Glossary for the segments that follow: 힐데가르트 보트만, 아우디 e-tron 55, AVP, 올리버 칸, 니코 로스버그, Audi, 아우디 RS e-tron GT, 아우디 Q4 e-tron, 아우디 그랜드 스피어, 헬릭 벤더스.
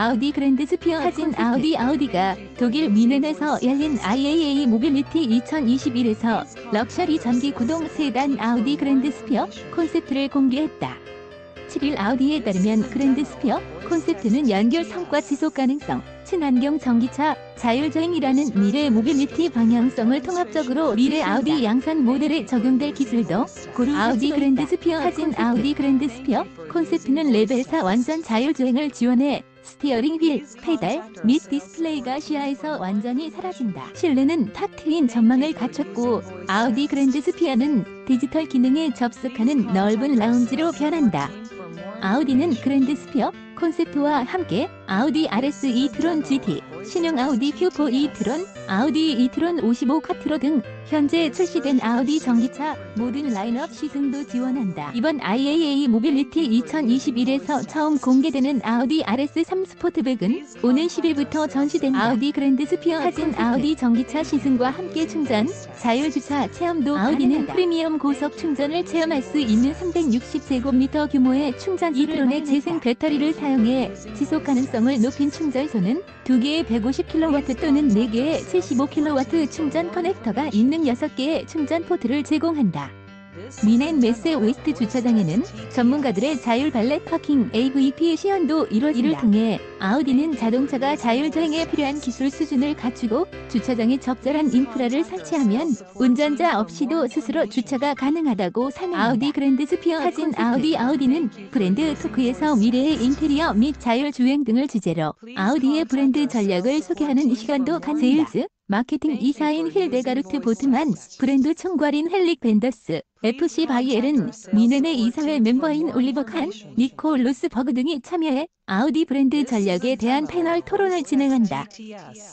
아우디 그랜드 스피어 사진 아우디가 독일 뮌헨에서 열린 IAA 모빌리티 2021에서 럭셔리 전기 구동 세단 아우디 그랜드 스피어 콘셉트를 공개했다. 7일 아우디에 따르면 그랜드 스피어 콘셉트는 연결 성과 지속 가능성, 친환경 전기차, 자율주행이라는 미래 모빌리티 방향성을 통합적으로 미래 아우디 양산 모델에 적용될 기술도 고루 아우디 그랜드 스피어 사진 아우디 그랜드 스피어 콘셉트는 레벨 4 완전 자율주행을 지원해 스티어링 휠, 페달 및 디스플레이가 시야에서 완전히 사라진다. 실내는 탁 트인 전망을 갖췄고 아우디 그랜드 스피어는 디지털 기능에 접속하는 넓은 라운지로 변한다. 아우디는 그랜드 스피어 콘셉트와 함께 아우디 RS e-tron GT, 신형 아우디 Q4 e-tron, 아우디 e-tron 55 카트로 등 현재 출시된 아우디 전기차 모든 라인업 시승도 지원한다. 이번 IAA 모빌리티 2021에서 처음 공개되는 아우디 RS 3 스포트백은 오는 10일부터 전시된다. 아우디 그랜드 스피어 사진 아우디 전기차 시승과 함께 충전, 자율주차 체험도 아우디는 가능하다. 프리미엄 고속 충전을 체험할 수 있는 360제곱미터 규모의 충전 e-tron의 재생 배터리를 사용해 지속 가능성을 높인 충전소는 2개의 150kW 또는 4개의 75kW 충전 커넥터가 있는 6개의 충전 포트를 제공한다. 뮌헨 메세 웨스트 주차장에는 전문가들의 자율 발렛 파킹 AVP 시연도 이뤄진다. 이를 통해 아우디는 자동차가 자율주행에 필요한 기술 수준을 갖추고 주차장에 적절한 인프라를 설치하면 운전자 없이도 스스로 주차가 가능하다고 설명한다. 아우디 그랜드 스피어 사진 아우디는 브랜드 토크에서 미래의 인테리어 및 자율주행 등을 주제로 아우디의 브랜드 전략을 소개하는 시간도 갖는다. 세일즈, 마케팅 이사인 힐데가르트 보트만, 브랜드 총괄인 헬릭 벤더스, FC 바이에른 뮌헨의 이사회 멤버인 올리버 칸, 니코 로스버그 등이 참여해 아우디 브랜드 전략에 대한 패널 토론을 진행한다.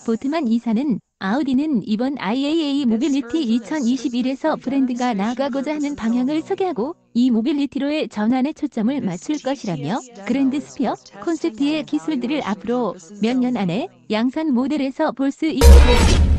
보트만 이사는 아우디는 이번 IAA 모빌리티 2021에서 브랜드가 나아가고자 하는 방향을 소개하고 이 모빌리티로의 전환에 초점을 맞출 것이라며 그랜드 스피어 콘셉트의 기술들을 앞으로 몇 년 안에 양산 모델에서 볼 수 있게